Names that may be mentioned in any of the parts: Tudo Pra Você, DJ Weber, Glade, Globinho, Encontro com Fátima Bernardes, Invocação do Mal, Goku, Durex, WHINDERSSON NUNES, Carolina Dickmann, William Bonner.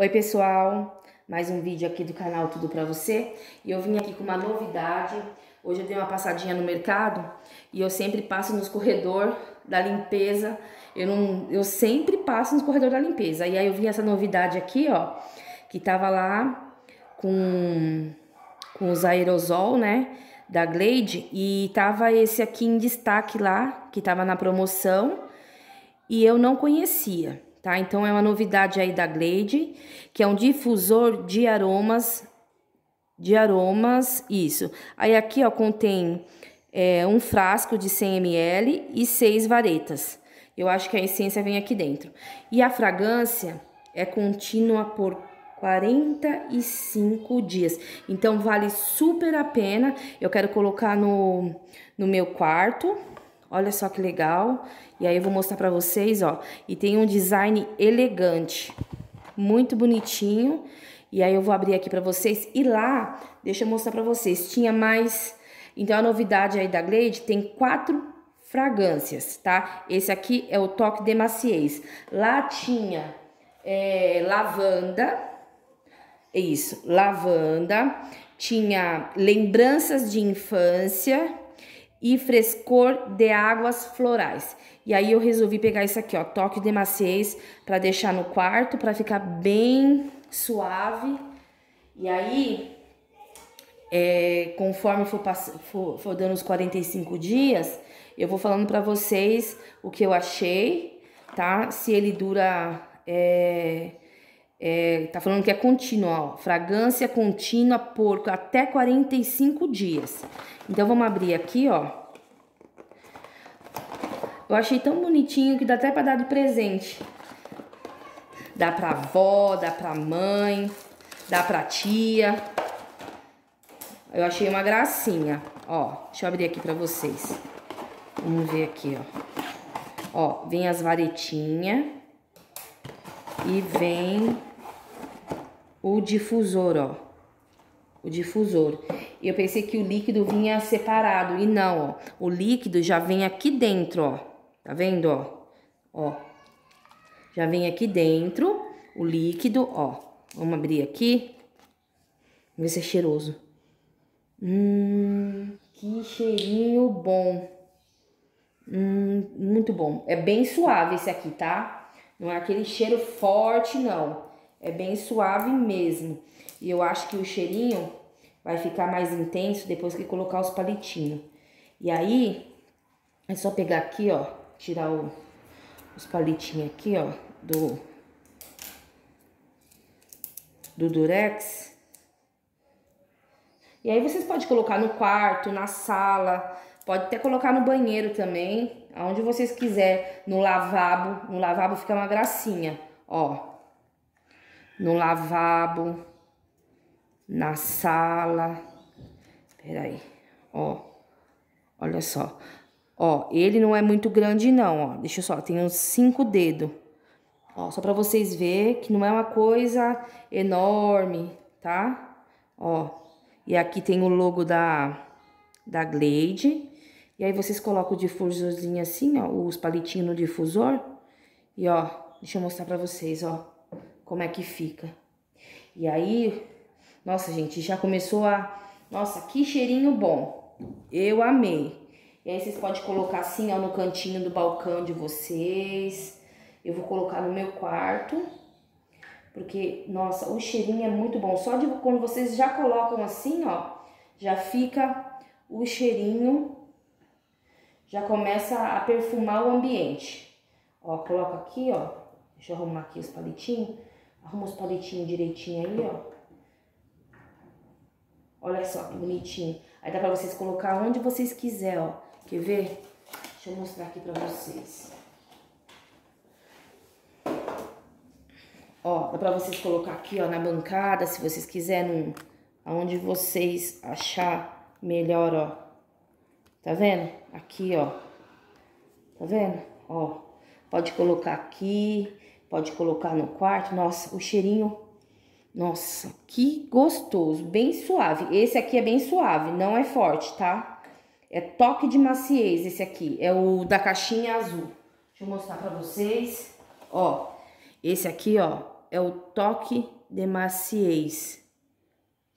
Oi pessoal, mais um vídeo aqui do canal Tudo Pra Você. E eu vim aqui com uma novidade. Hoje eu dei uma passadinha no mercado e eu sempre passo nos corredores da limpeza. Eu sempre passo nos corredores da limpeza. E aí eu vi essa novidade aqui, ó, que tava lá com os aerosol, né, da Glade. E tava esse aqui em destaque lá, que tava na promoção e eu não conhecia. Tá? Então, é uma novidade aí da Glade, que é um difusor de aromas, isso. Aí, aqui, ó, contém um frasco de 100 ml e 6 varetas. Eu acho que a essência vem aqui dentro. E a fragrância é contínua por 45 dias. Então, vale super a pena. Eu quero colocar no meu quarto. Olha só que legal. E aí eu vou mostrar pra vocês, ó. E tem um design elegante. Muito bonitinho. E aí eu vou abrir aqui pra vocês. E lá, deixa eu mostrar pra vocês. Tinha mais... Então a novidade aí da Glade tem 4 fragrâncias, tá? Esse aqui é o toque de maciez. Lá tinha lavanda. É isso, lavanda. Tinha lembranças de infância e frescor de águas florais. E aí eu resolvi pegar isso aqui, ó, toque de maciez, para deixar no quarto, para ficar bem suave. E aí, conforme for dando os 45 dias, eu vou falando para vocês o que eu achei, tá? Se ele dura... tá falando que é contínua, ó, fragrância contínua por até 45 dias. Então, vamos abrir aqui, ó. Eu achei tão bonitinho que dá até pra dar de presente. Dá pra avó, dá pra mãe, dá pra tia. Eu achei uma gracinha, ó. Deixa eu abrir aqui pra vocês. Vamos ver aqui, ó. Ó, vem as varetinhas e vem... o difusor, ó. O difusor. Eu pensei que o líquido vinha separado. E não, ó. O líquido já vem aqui dentro, ó. Tá vendo, ó? Ó. Já vem aqui dentro o líquido, ó. Vamos abrir aqui. Vamos ver se é cheiroso. Que cheirinho bom. Muito bom. É bem suave esse aqui, tá? Não é aquele cheiro forte, não. É bem suave mesmo. E eu acho que o cheirinho vai ficar mais intenso depois que colocar os palitinhos. E aí, é só pegar aqui, ó. Tirar os palitinhos aqui, ó. Do Durex. E aí vocês podem colocar no quarto, na sala. Pode até colocar no banheiro também. Aonde vocês quiserem. No lavabo. No lavabo fica uma gracinha, ó. No lavabo, na sala, espera aí, ó, olha só, ó, ele não é muito grande não, ó, deixa eu só, tem uns 5 dedos, ó, só pra vocês verem que não é uma coisa enorme, tá? Ó, e aqui tem o logo da Glade, e aí vocês colocam o difusorzinho assim, ó, os palitinhos no difusor, e ó, deixa eu mostrar pra vocês, ó. Como é que fica. E aí, nossa, gente, já começou a... Nossa, que cheirinho bom. Eu amei. E aí, vocês podem colocar assim, ó, no cantinho do balcão de vocês. Eu vou colocar no meu quarto. Porque, nossa, o cheirinho é muito bom. Só de quando vocês já colocam assim, ó, já fica o cheirinho. Já começa a perfumar o ambiente. Ó, coloca aqui, ó. Deixa eu arrumar aqui os palitinhos. Arruma os palitinhos direitinho aí, ó. Olha só que bonitinho. Aí dá pra vocês colocar onde vocês quiserem, ó. Quer ver? Deixa eu mostrar aqui pra vocês. Ó, dá pra vocês colocar aqui, ó, na bancada, se vocês quiserem. Aonde vocês achar melhor, ó. Tá vendo? Aqui, ó. Tá vendo? Ó. Pode colocar aqui... Pode colocar no quarto. Nossa, o cheirinho... Nossa, que gostoso. Bem suave. Esse aqui é bem suave. Não é forte, tá? É toque de maciez esse aqui. É o da caixinha azul. Deixa eu mostrar pra vocês. Ó. Esse aqui, ó. é o toque de maciez,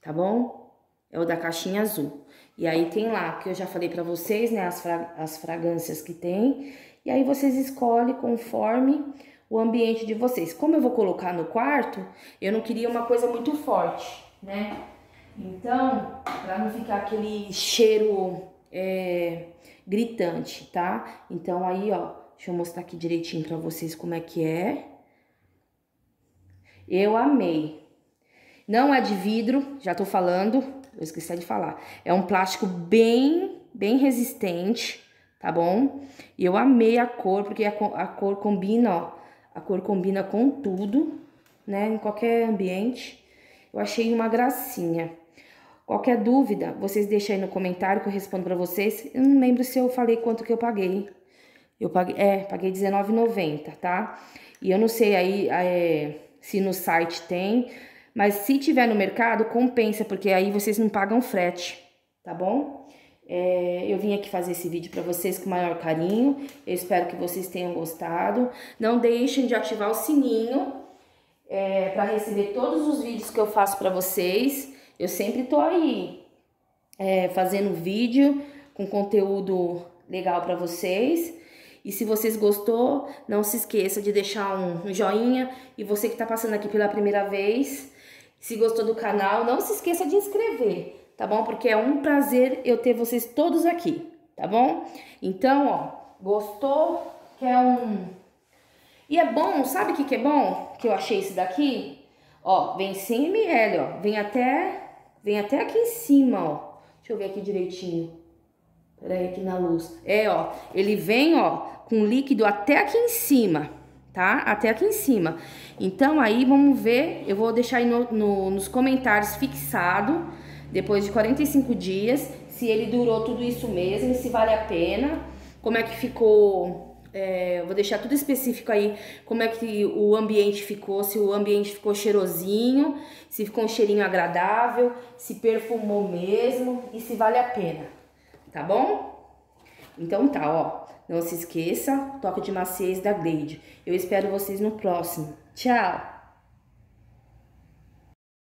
tá bom? É o da caixinha azul. E aí tem lá, que eu já falei pra vocês, né, as fragrâncias que tem. E aí vocês escolhem conforme o ambiente de vocês. Como eu vou colocar no quarto, eu não queria uma coisa muito forte, né? Então, pra não ficar aquele cheiro gritante, tá? Então aí, ó, deixa eu mostrar aqui direitinho pra vocês como é que é. Eu amei. Não é de vidro, já tô falando, eu esqueci de falar. É um plástico bem resistente, tá bom? E eu amei a cor, porque a cor combina, ó. A cor combina com tudo, né? Em qualquer ambiente. Eu achei uma gracinha. Qualquer dúvida, vocês deixam aí no comentário que eu respondo pra vocês. Eu não lembro se eu falei quanto que eu paguei. Eu paguei, paguei R$19,90, tá? E eu não sei aí se no site tem, mas se tiver no mercado, compensa, porque aí vocês não pagam frete, tá bom? Eu vim aqui fazer esse vídeo pra vocês com o maior carinho. Eu espero que vocês tenham gostado. Não deixem de ativar o sininho pra receber todos os vídeos que eu faço pra vocês. Eu sempre tô aí fazendo vídeo com conteúdo legal pra vocês. E se vocês gostou, não se esqueça de deixar um joinha. E você que tá passando aqui pela primeira vez, se gostou do canal, não se esqueça de inscrever, tá bom? Porque é um prazer eu ter vocês todos aqui, tá bom? Então, ó, gostou? Quer um... E é bom, sabe o que que é bom? Que eu achei esse daqui, ó, vem 100 ml, ó, vem até aqui em cima, ó. Deixa eu ver aqui direitinho, peraí, aqui na luz. Ó, ele vem, ó, com líquido até aqui em cima, tá? Até aqui em cima. Então, aí, vamos ver, eu vou deixar aí nos comentários fixado... Depois de 45 dias, se ele durou tudo isso mesmo, se vale a pena, como é que ficou, vou deixar tudo específico aí, como é que o ambiente ficou, se o ambiente ficou cheirosinho, se ficou um cheirinho agradável, se perfumou mesmo e se vale a pena, tá bom? Então tá, ó, não se esqueça, toque de maciez da Glade. Eu espero vocês no próximo. Tchau!